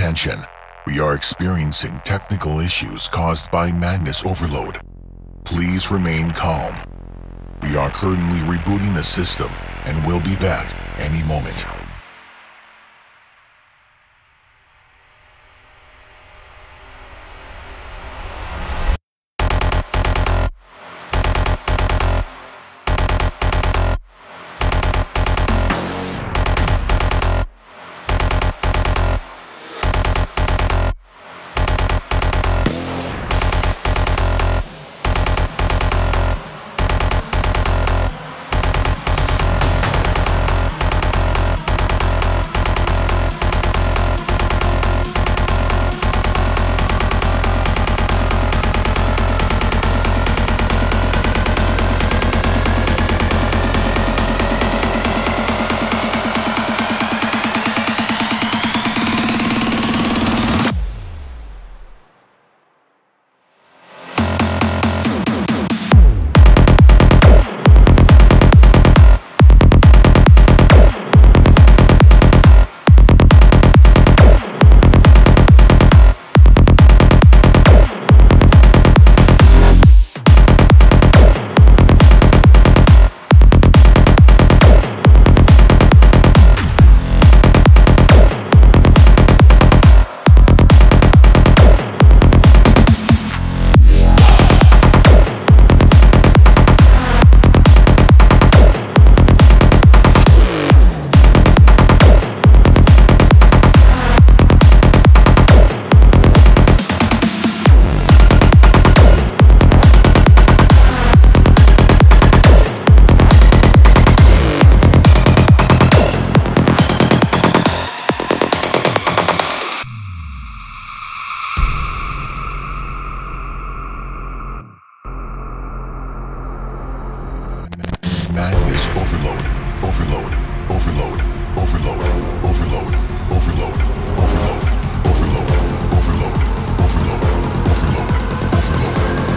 attention. We are experiencing technical issues caused by Magnus overload. Please remain calm. We are currently rebooting the system and will be back any moment. Overload.